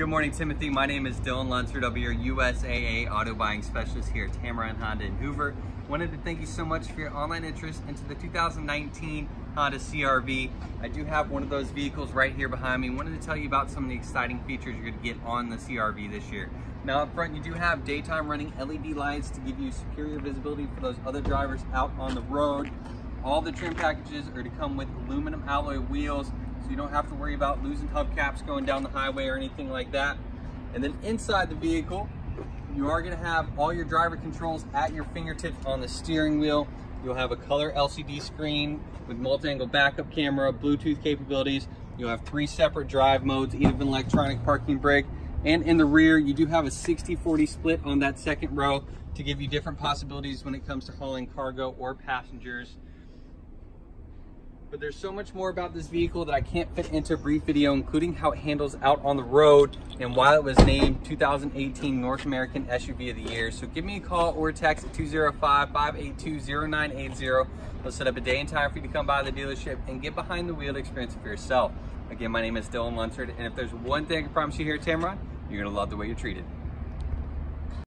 Good morning, Timothy. My name is Dylan Lunsford. I'll be your USAA auto buying specialist here at Tameron Honda in Hoover. Wanted to thank you so much for your online interest into the 2019 Honda CR-V. I do have one of those vehicles right here behind me. Wanted to tell you about some of the exciting features you're going to get on the CR-V this year. Now up front, you do have daytime running LED lights to give you superior visibility for those other drivers out on the road. All the trim packages are to come with aluminum alloy wheels, so you don't have to worry about losing hubcaps going down the highway or anything like that. And then inside the vehicle, you are going to have all your driver controls at your fingertips on the steering wheel. You'll have a color LCD screen with multi-angle backup camera, Bluetooth capabilities. You'll have 3 separate drive modes, even electronic parking brake. And in the rear, you do have a 60-40 split on that second row to give you different possibilities when it comes to hauling cargo or passengers. But there's so much more about this vehicle that I can't fit into a brief video, including how it handles out on the road and why it was named 2018 North American SUV of the Year. So give me a call or a text at 205-582-0980. We'll set up a day and time for you to come by the dealership and get behind the wheel to experience it for yourself. Again, my name is Dylan Lunsford, and if there's one thing I can promise you here at Tameron, you're going to love the way you're treated.